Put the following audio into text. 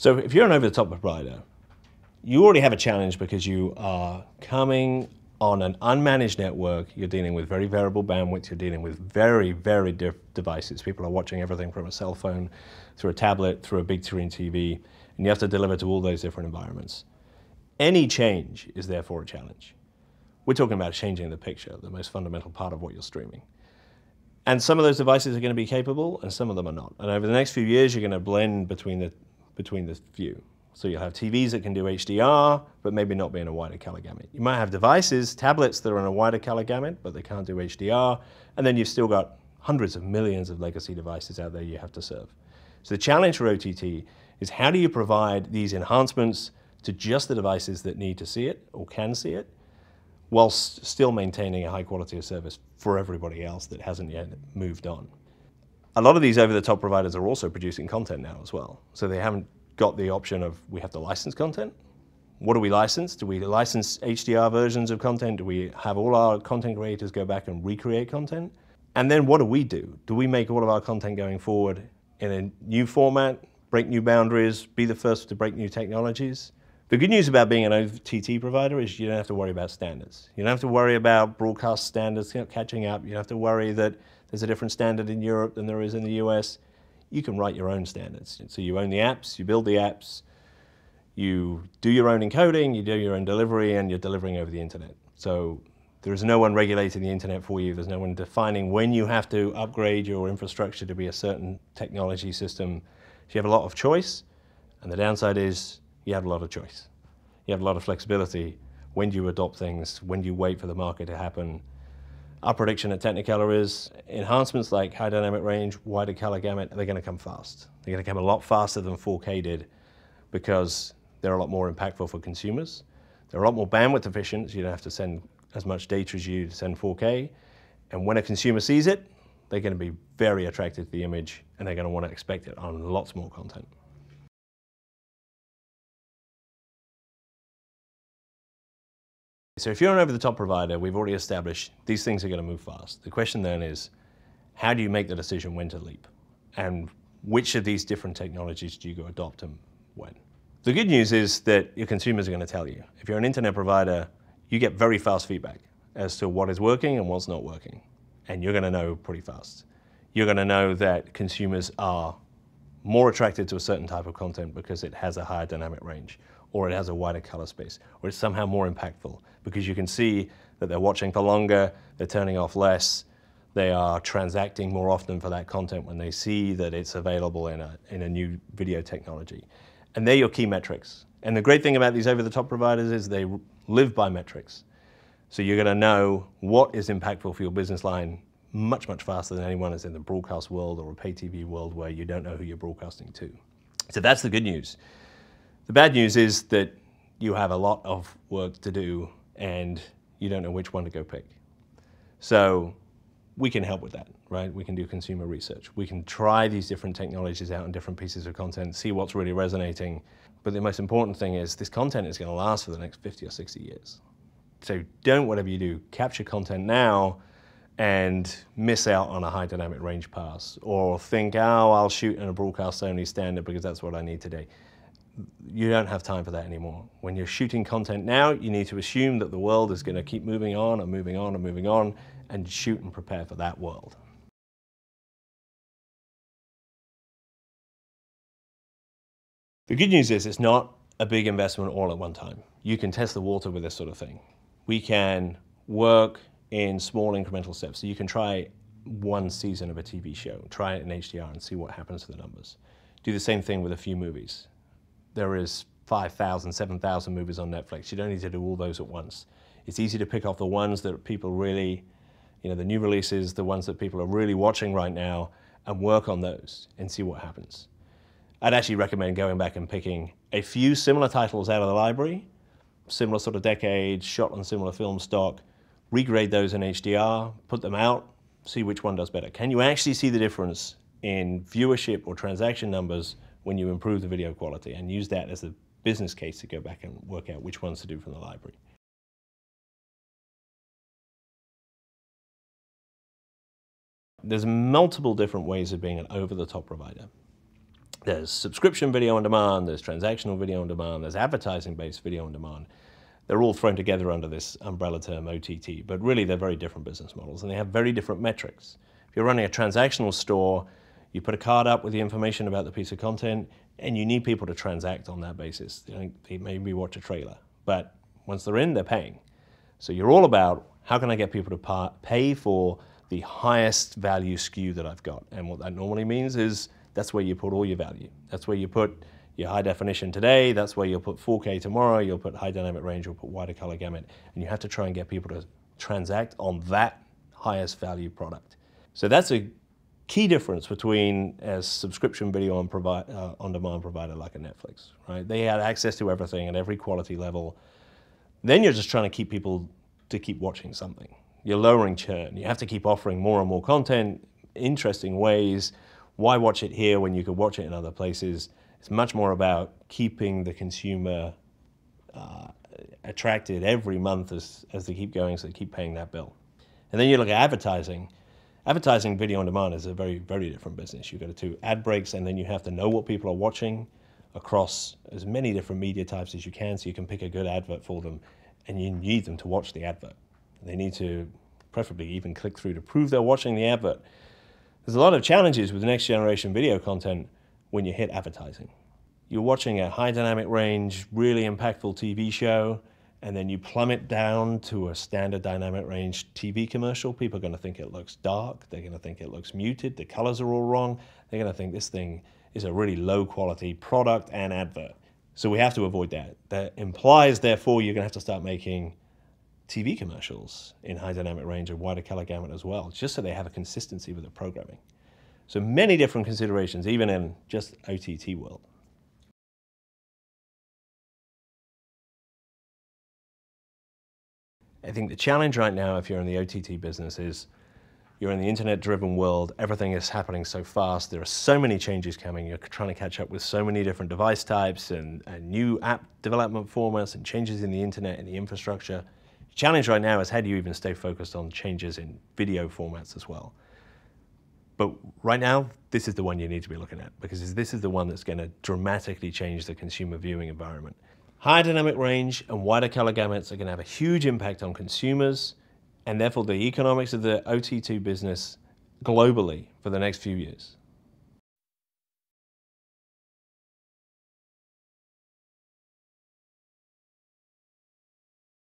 So if you're an over-the-top provider, you already have a challenge because you are coming on an unmanaged network. You're dealing with very variable bandwidth. You're dealing with very varied devices. People are watching everything from a cell phone through a tablet, through a big screen TV, and you have to deliver to all those different environments. Any change is therefore a challenge. We're talking about changing the picture, the most fundamental part of what you're streaming. And some of those devices are going to be capable and some of them are not. And over the next few years, you're going to blend between the few. So you'll have TVs that can do HDR, but maybe not be in a wider color gamut. You might have devices, tablets that are in a wider color gamut, but they can't do HDR. And then you've still got hundreds of millions of legacy devices out there you have to serve. So the challenge for OTT is how do you provide these enhancements to just the devices that need to see it or can see it, whilst still maintaining a high quality of service for everybody else that hasn't yet moved on. A lot of these over-the-top providers are also producing content now as well. So they haven't got the option of, we have to license content. What do we license? Do we license HDR versions of content? Do we have all our content creators go back and recreate content? And then what do we do? Do we make all of our content going forward in a new format, break new boundaries, be the first to break new technologies? The good news about being an OTT provider is you don't have to worry about standards. You don't have to worry about broadcast standards catching up. You don't have to worry that there's a different standard in Europe than there is in the US. You can write your own standards. So you own the apps, you build the apps, you do your own encoding, you do your own delivery, and you're delivering over the internet. So there is no one regulating the internet for you. There's no one defining when you have to upgrade your infrastructure to be a certain technology system. So you have a lot of choice, and the downside is you have a lot of choice. You have a lot of flexibility. When do you adopt things? When do you wait for the market to happen? Our prediction at Technicolor is enhancements like high dynamic range, wider color gamut, they're going to come fast. They're going to come a lot faster than 4K did because they're a lot more impactful for consumers. They're a lot more bandwidth efficient, so you don't have to send as much data as you send 4K. And when a consumer sees it, they're going to be very attracted to the image and they're going to want to expect it on lots more content. So if you're an over-the-top provider, we've already established these things are going to move fast. The question then is, how do you make the decision when to leap? And which of these different technologies do you go adopt and when? The good news is that your consumers are going to tell you. If you're an internet provider, you get very fast feedback as to what is working and what's not working. And you're going to know pretty fast. You're going to know that consumers are more attracted to a certain type of content because it has a higher dynamic range, or it has a wider color space, or it's somehow more impactful because you can see that they're watching for longer, they're turning off less, they are transacting more often for that content when they see that it's available in a new video technology. And they're your key metrics. And the great thing about these over-the-top providers is they live by metrics. So you're gonna know what is impactful for your business line much, much faster than anyone is in the broadcast world or a pay TV world where you don't know who you're broadcasting to. So that's the good news. The bad news is that you have a lot of work to do and you don't know which one to go pick. So we can help with that, right? We can do consumer research. We can try these different technologies out and different pieces of content, see what's really resonating. But the most important thing is this content is going to last for the next 50 or 60 years. So don't, whatever you do, capture content now and miss out on a high dynamic range pass or think, oh, I'll shoot in a broadcast only standard because that's what I need today. You don't have time for that anymore. When you're shooting content now, you need to assume that the world is going to keep moving on and moving on and moving on and shoot and prepare for that world. The good news is it's not a big investment all at one time. You can test the water with this sort of thing. We can work in small incremental steps. So you can try one season of a TV show, try it in HDR and see what happens to the numbers. Do the same thing with a few movies. There is 5,000, 7,000 movies on Netflix. You don't need to do all those at once. It's easy to pick off the ones that people really, you know, the new releases, the ones that people are really watching right now, and work on those and see what happens. I'd actually recommend going back and picking a few similar titles out of the library, similar sort of decade, shot on similar film stock, regrade those in HDR, put them out, see which one does better. Can you actually see the difference in viewership or transaction numbers when you improve the video quality, and use that as a business case to go back and work out which ones to do from the library. There's multiple different ways of being an over-the-top provider. There's subscription video on demand, there's transactional video on demand, there's advertising-based video on demand. They're all thrown together under this umbrella term OTT, but really they're very different business models and they have very different metrics. If you're running a transactional store, you put a card up with the information about the piece of content and you need people to transact on that basis. They maybe watch a trailer, but once they're in, they're paying. So you're all about how can I get people to pay for the highest value SKU that I've got. And what that normally means is that's where you put all your value. That's where you put your high definition today, that's where you'll put 4K tomorrow, you'll put high dynamic range, you'll put wider color gamut, and you have to try and get people to transact on that highest value product. So that's a key difference between a subscription video on-demand provider like a Netflix, right? They had access to everything at every quality level. Then you're just trying to keep people to keep watching something. You're lowering churn. You have to keep offering more and more content, interesting ways. Why watch it here when you could watch it in other places? It's much more about keeping the consumer attracted every month as they keep going, so they keep paying that bill. And then you look at advertising. Advertising video on demand is a very, very different business. You've got to do ad breaks, and then you have to know what people are watching across as many different media types as you can, so you can pick a good advert for them, and you need them to watch the advert. They need to preferably even click through to prove they're watching the advert. There's a lot of challenges with the next generation video content when you hit advertising. You're watching a high dynamic range, really impactful TV show, and then you plummet down to a standard dynamic range TV commercial. People are going to think it looks dark. They're going to think it looks muted. The colors are all wrong. They're going to think this thing is a really low quality product and advert. So we have to avoid that. That implies, therefore, you're going to have to start making TV commercials in high dynamic range and wider color gamut as well, just so they have a consistency with the programming. So many different considerations, even in just OTT world. I think the challenge right now, if you're in the OTT business, is you're in the internet-driven world. Everything is happening so fast. There are so many changes coming. You're trying to catch up with so many different device types and new app development formats and changes in the internet and the infrastructure. The challenge right now is how do you even stay focused on changes in video formats as well? But right now, this is the one you need to be looking at, because this is the one that's going to dramatically change the consumer viewing environment. Higher dynamic range and wider color gamuts are going to have a huge impact on consumers, and therefore the economics of the OTT business globally for the next few years.